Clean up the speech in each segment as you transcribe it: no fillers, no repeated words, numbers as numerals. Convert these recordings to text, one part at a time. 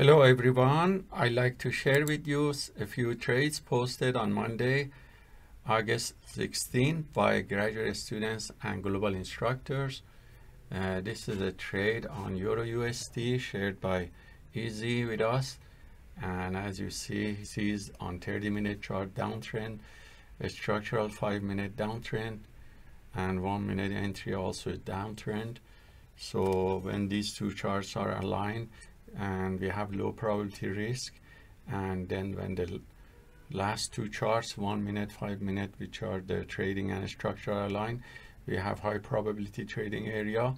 Hello everyone, I'd like to share with you a few trades posted on Monday, August 16th by graduate students and global instructors. This is a trade on EURUSD shared by Easy with us. And as you see, he sees on 30-minute chart downtrend, a structural 5-minute downtrend, and 1-minute entry also downtrend. So when these two charts are aligned, and we have low probability risk, and then when the last two charts, 1 minute, 5 minute, which are the trading and structural line, we have high probability trading area.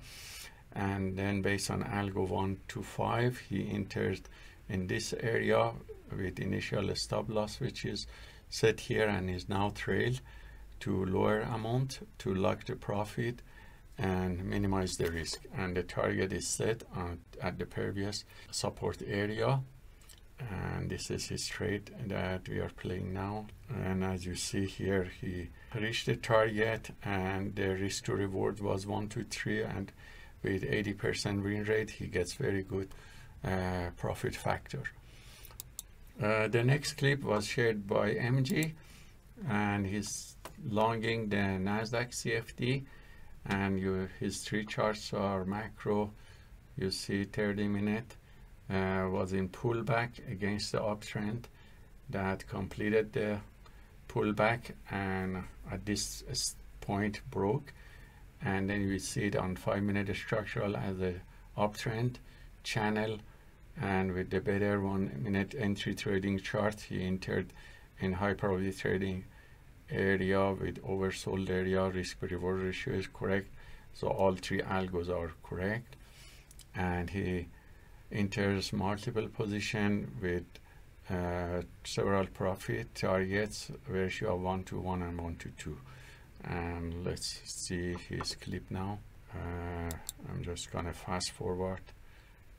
And then based on algo 1 to 5, he enters in this area with initial stop loss, which is set here, and is now trailed to lower amount to lock the profit and minimize the risk. And the target is set at the previous support area, and this is his trade that we are playing now. And as you see here, he reached the target, and the risk to reward was 1 to 3, and with 80% win rate, he gets very good profit factor. The next clip was shared by MG, and he's longing the NASDAQ CFD. And his three charts are macro. You see 30-minute was in pullback against the uptrend that completed the pullback, and at this point broke. And then we see it on 5-minute structural as the uptrend channel, and with the better 1-minute entry trading chart, he entered in high probability trading area with oversold area, risk reward ratio is correct, so all three algos are correct. And he enters multiple position with several profit targets, ratio of 1 to 1 and 1 to 2. And let's see his clip now. I'm just gonna fast forward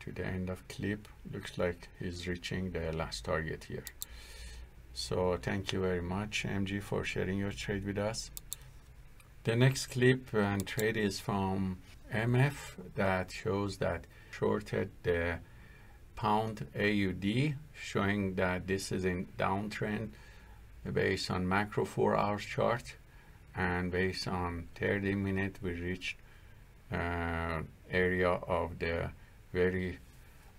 to the end of clip. Looks like he's reaching the last target here. So thank you very much, MG, for sharing your trade with us. The next clip and trade is from MF that shows that shorted the pound AUD, showing that this is in downtrend based on macro 4-hour chart, and based on 30-minute we reached area of the very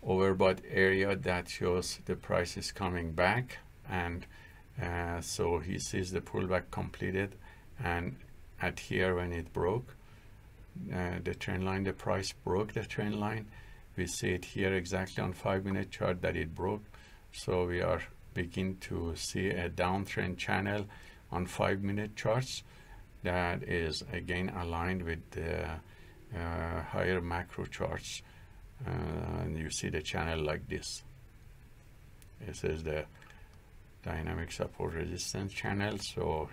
overbought area that shows the price is coming back. And so he sees the pullback completed, and at here when it broke the trend line, the price broke the trend line. We see it here exactly on 5-minute chart that it broke, so we are begin to see a downtrend channel on 5-minute charts that is again aligned with the higher macro charts, and you see the channel like this. This is the dynamic support resistance channel. So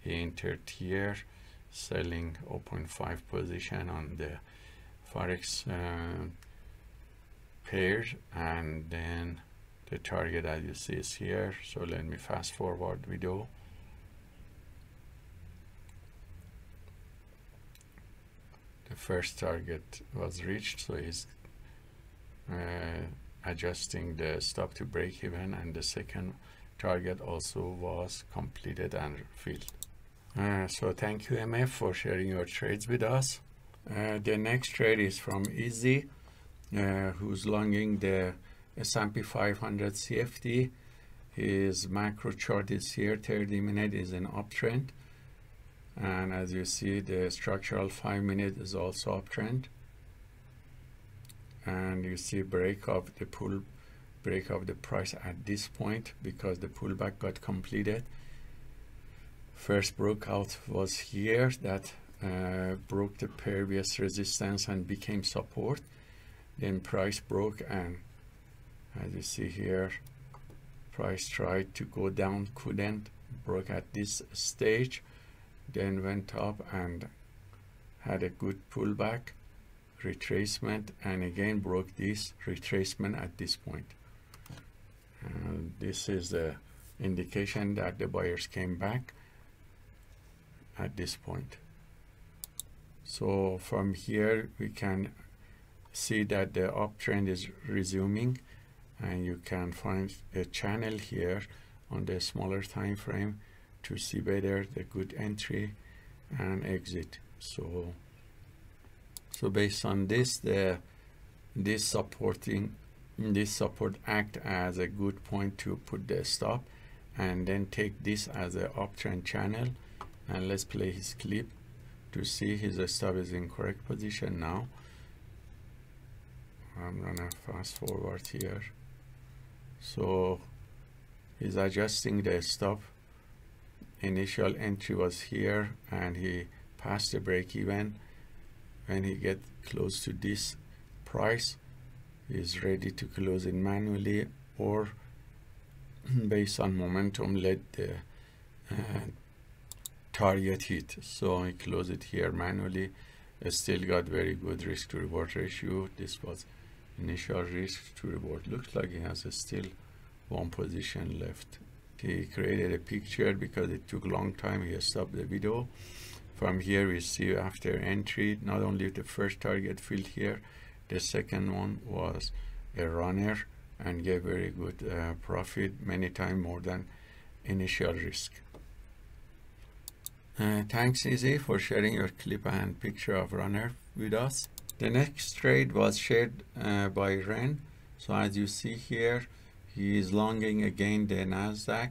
he entered here selling 0.5 position on the Forex pair, and then the target as you see is here. So let me fast forward video. The first target was reached, so he's adjusting the stop to break even, and the second target also was completed and filled. So thank you, MF, for sharing your trades with us. The next trade is from Easy, who's longing the S&P 500 CFD. His macro chart is here, 30-minute is an uptrend, and as you see the structural 5-minute is also uptrend, and you see break of the price at this point because the pullback got completed. First breakout was here that broke the previous resistance and became support, then price broke, and as you see here price tried to go down, couldn't, broke at this stage, then went up and had a good pullback retracement, and again broke this retracement at this point. And this is the indication that the buyers came back at this point. So from here we can see that the uptrend is resuming, and you can find a channel here on the smaller time frame to see better the good entry and exit. So based on this, this support act as a good point to put the stop, and then take this as an uptrend channel. And let's play his clip to see his stop is in correct position now. I'm gonna fast forward here. So he's adjusting the stop. Initial entry was here and he passed the break even. When he get close to this price, is ready to close it manually, or based on momentum let the target hit. So I close it here manually. I still got very good risk to reward ratio. This was initial risk to reward. Looks like he has still one position left. He created a picture because it took a long time. He stopped the video. From here we see after entry, not only the first target filled here, the second one was a runner and gave very good profit, many times more than initial risk. Thanks Izzy for sharing your clip and picture of runner with us. The next trade was shared by Ren. So as you see here, he is longing again the NASDAQ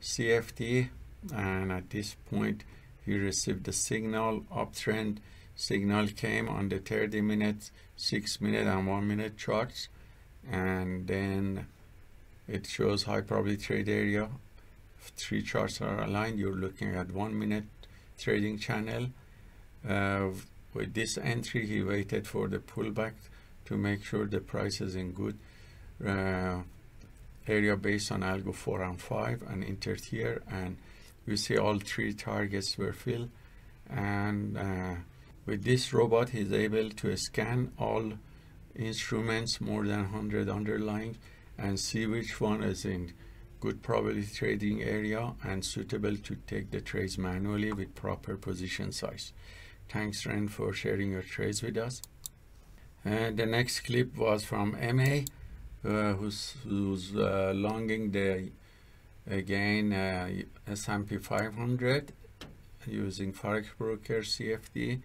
CFD, and at this point he received the signal. Uptrend signal came on the 30-minute, 6-minute and 1-minute charts, and then it shows high probability trade area. If 3 charts are aligned, you're looking at 1-minute trading channel. With this entry he waited for the pullback to make sure the price is in good area based on algo 4 and 5, and entered here, and we see all 3 targets were filled. And with this robot, he's able to scan all instruments, more than 100 underlying, and see which one is in good probability trading area and suitable to take the trades manually with proper position size. Thanks Ren for sharing your trades with us. The next clip was from MA, who's longing the S&P 500 using Forex broker CFD.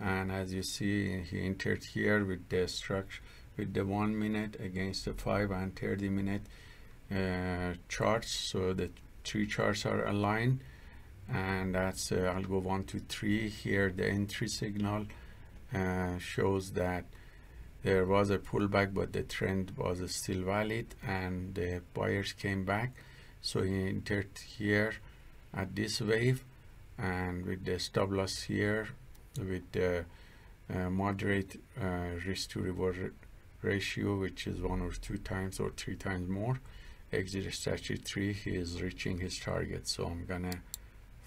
And as you see, he entered here with the structure, with the 1-minute against the 5 and 30-minute charts. So the 3 charts are aligned, and that's algo 1 to 3. Here the entry signal shows that there was a pullback, but the trend was still valid and the buyers came back. So he entered here at this wave, and with the stop loss here, with the moderate risk to reward ratio, which is 1 or 2 times or 3 times more, exit strategy 3, he is reaching his target. So I'm gonna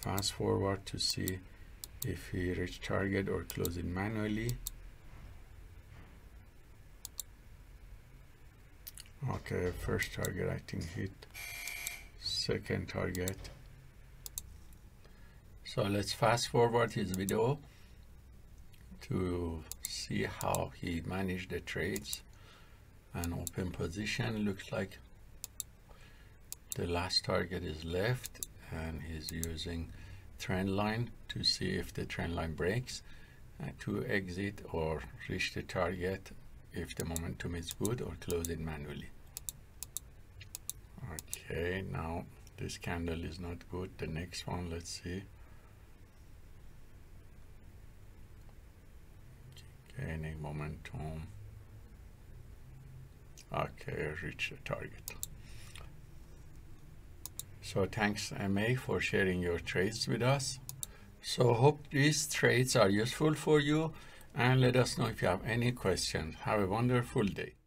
fast forward to see if he reached target or close it manually. Okay, first target I think hit, second target. So let's fast forward his video to see how he managed the trades and open position. Looks like the last target is left, and he's using trend line to see if the trend line breaks to exit or reach the target if the momentum is good, or close it manually. Okay, now this candle is not good. The next one, let's see. Gaining momentum. Okay, reach the target. So thanks MA for sharing your trades with us. So hope these trades are useful for you, and let us know if you have any questions. Have a wonderful day.